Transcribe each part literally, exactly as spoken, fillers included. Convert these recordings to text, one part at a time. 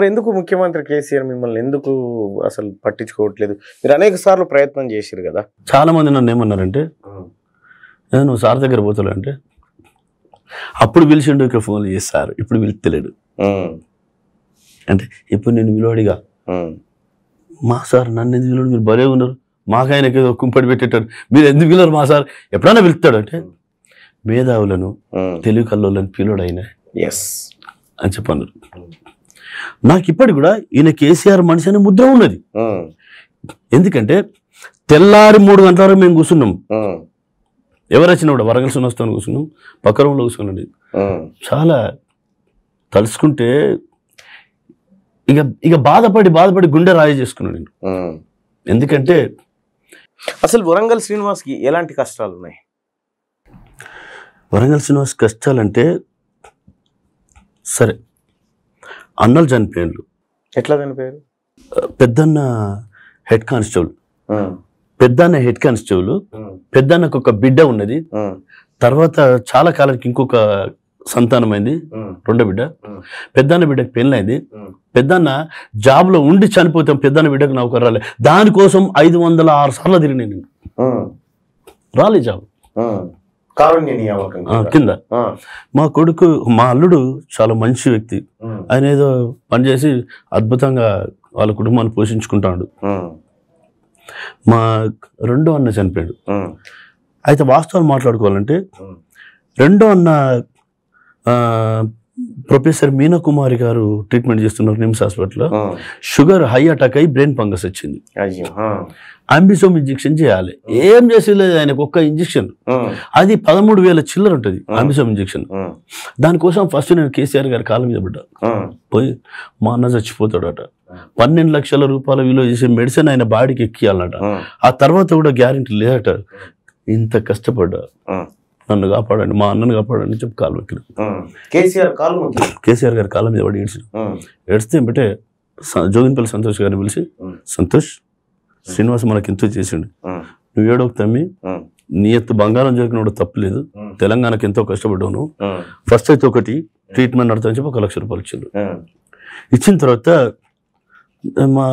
మరి ఎందుకు ముఖ్యమంత్రి కేసీఆర్ మిమ్మల్ని ఎందుకు అసలు పట్టించుకోవట్లేదు? మీరు అనేక సార్లు ప్రయత్నం చేశారు కదా. చాలా మంది నన్ను ఏమన్నారంటే, నువ్వు సార్ దగ్గర పోతావు అంటే అప్పుడు పిలిచిండు ఇక ఫోన్లు చేస్తారు, ఇప్పుడు పిలుస్తలేడు అంటే ఇప్పుడు నేను విలువడిగా మా సార్ నన్ను ఎందుకు విలువడు, మీరు భలే ఉన్నారు, మాకు ఆయనకి ఏదో కుంపటి పెట్టేటారు, మీరు ఎందుకు పిలరు మా సార్ ఎప్పుడైనా పిలుస్తాడు అంటే మేధావులను తెలుగు కల్లోళ్ళని పిలుడు అయినా ఎస్ అని చెప్పాను. నాకు ఇప్పటి కూడా ఈయన కేసీఆర్ మనిషి అనే ముద్ర ఉన్నది. ఎందుకంటే తెల్లారి మూడు గంటల వరకు మేము కూర్చున్నాం, ఎవరు వచ్చినా కూడా వరంగల్ సున్నస్తాను కూర్చున్నాం, పక్క రూమ్లో కూర్చున్నాడు. చాలా తలుసుకుంటే ఇక ఇక బాధపడి బాధపడి గుండె రాయి చేసుకున్నాను నేను. ఎందుకంటే అసలు వరంగల్ శ్రీనివాస్కి ఎలాంటి కష్టాలు ఉన్నాయి? వరంగల్ శ్రీనివాస్ కష్టాలంటే సరే అన్నలు చనిపోయారు. ఎట్లా చనిపోయారు? Peddanna head constable, Peddanna head constable పెద్దన్నకు ఒక బిడ్డ ఉన్నది, తర్వాత చాలా కాలానికి ఇంకొక సంతానమైంది, రెండో బిడ్డ. పెద్దన్న బిడ్డకు పెళ్ళైంది, పెద్దన్న జాబ్లో ఉండి చనిపోతాం, పెద్దన్న బిడ్డకు నౌకరు రాలే, దానికోసం ఐదు వందల ఆరు సార్లు తిరిగి నేను రాలే జాబ్ కింద. మా కొడుకు మా అల్లుడు చాలా మంచి వ్యక్తి, ఆయన ఏదో పనిచేసి అద్భుతంగా వాళ్ళ కుటుంబాన్ని పోషించుకుంటాడు. మా రెండో అన్న చనిపోయాడు. అయితే వాస్తవాలు మాట్లాడుకోవాలంటే రెండో అన్న ప్రొఫెసర్ మీనా కుమారి గారు ట్రీట్మెంట్ చేస్తున్నారు నిమ్స్ హాస్పిటల్లో, షుగర్ హై అటాక్ అయ్యి బ్రెయిన్ ఫంగస్ వచ్చింది. అంబిసోమ్ ఇంజెక్షన్ చేయాలి, ఏం చేసేలేదు ఆయనకు, ఒక్క ఇంజెక్షన్, అది పదమూడు వేల చిల్లర ఉంటుంది అంబిసోమ్ ఇంజెక్షన్. దానికోసం ఫస్ట్ నేను కేసీఆర్ గారి కాళ్ళ మీద పడ్డా, పోయి మా అన్న చచ్చిపోతాడట, పన్నెండు లక్షల రూపాయల విలువ చేసే మెడిసిన్ ఆయన బాడీకి ఎక్కియాలన్నట, ఆ తర్వాత కూడా గ్యారంటీ లేదట. ఇంత కష్టపడ్డా, నన్ను కాపాడండి, మా అన్నను కాపాడండి చెప్పి కాలు మొక్కిన, కేసీఆర్ కాలు మొక్కి కేసీఆర్ గారి కాలం మీద పడి ఏడ్చిన. ఏడిస్తే ఏమిటే జోగిన్పల్లి సంతోష్ గారిని పిలిచి, సంతోష్ శ్రీనివాస్ మనకి ఎంతో చేసిండు, నువ్వు ఏడోకి తమ్మి, నీ ఎత్తు బంగారం జరిగిన తప్పులేదు, తెలంగాణకి ఎంతో కష్టపడ్డాను, ఫస్ట్ అయితే ఒకటి ట్రీట్మెంట్ నడతా అని చెప్పి ఒక లక్ష రూపాయలు ఇచ్చిండు. ఇచ్చిన తర్వాత మా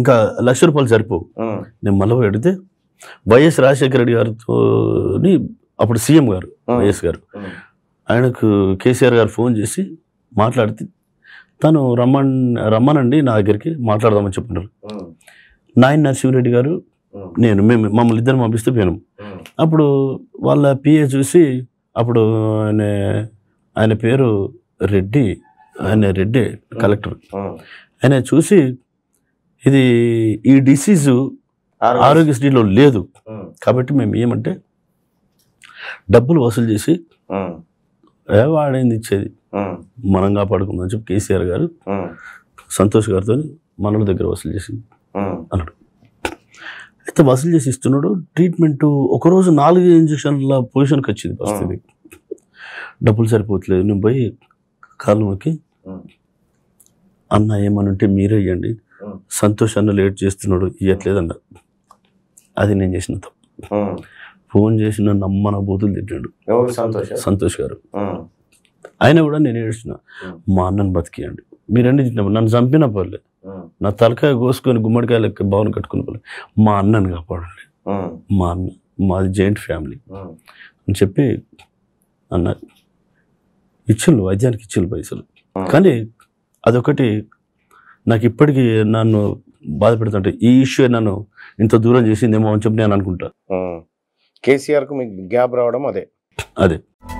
ఇంకా లక్ష రూపాయలు సరిపోవు, నేను మళ్ళీ ఎడితే వైఎస్ రాజశేఖర రెడ్డి గారితో అప్పుడు సీఎం గారు వైఎస్ గారు, ఆయనకు కేసీఆర్ గారు ఫోన్ చేసి మాట్లాడితే తను రమ్మన్ రమ్మనండి నా దగ్గరికి మాట్లాడదామని చెప్పున్నారు. నాయన నరసింహారెడ్డి గారు నేను మేము మమ్మల్ని ఇద్దరు పంపిస్తూ పోయాను. అప్పుడు వాళ్ళ పిఏ చూసి, అప్పుడు ఆయన ఆయన పేరు రెడ్డి, ఆయన రెడ్డి కలెక్టర్, ఆయన చూసి ఇది ఈ డిసీజు ఆరోగ్యశ్రీలో లేదు కాబట్టి మేము ఏమంటే డబ్బులు వసూలు చేసి వాడైంది ఇచ్చేది మనం కాపాడుకుందని చెప్పి కేసీఆర్ గారు సంతోష్ గారితో మనల దగ్గర వసూలు చేసింది అన్నాడు. అయితే వసూలు చేసి ఇస్తున్నాడు ట్రీట్మెంటు, ఒకరోజు నాలుగు ఇంజక్షన్ల పొజిషన్కి వచ్చింది పరిస్థితి, డబ్బులు సరిపోవట్లేదు. నేను పోయి కాలు మొక్కి, అన్న ఏమనుంటే మీరే ఇవ్వండి, సంతోష్ అన్న లేట్ చేస్తున్నాడు ఇవ్వట్లేదన్న, అది నేను చేసిన తప్పు. ఫోన్ చేసి నన్ను అమ్మన బూతులు తిట్టాడు సంతోష్ గారు, ఆయన కూడా నేను ఏడ్చిన, మా అన్నను బతికియండి, మీరన్నీ తిట్టినప్పుడు నన్ను చంపినా పర్లేదు, నా తలకాయ కోసుకొని గుమ్మడికాయ లెక్క భావన కట్టుకుని పర్లేదు, మా అన్నను కాపాడండి, మా అన్న మాది జాయింట్ ఫ్యామిలీ అని చెప్పి అన్న ఇచ్చిళ్ళు, వైద్యానికి ఇచ్చిళ్ళు పైసలు. కానీ అదొకటి నాకు ఇప్పటికీ నన్ను బాధ పెడుతుంటే, ఈ ఇష్యూ నన్ను ఇంత దూరం చేసిందేమో అని చెప్పి నేను అనుకుంటా. కేసీఆర్కు మీకు గ్యాప్ రావడం అదే అదే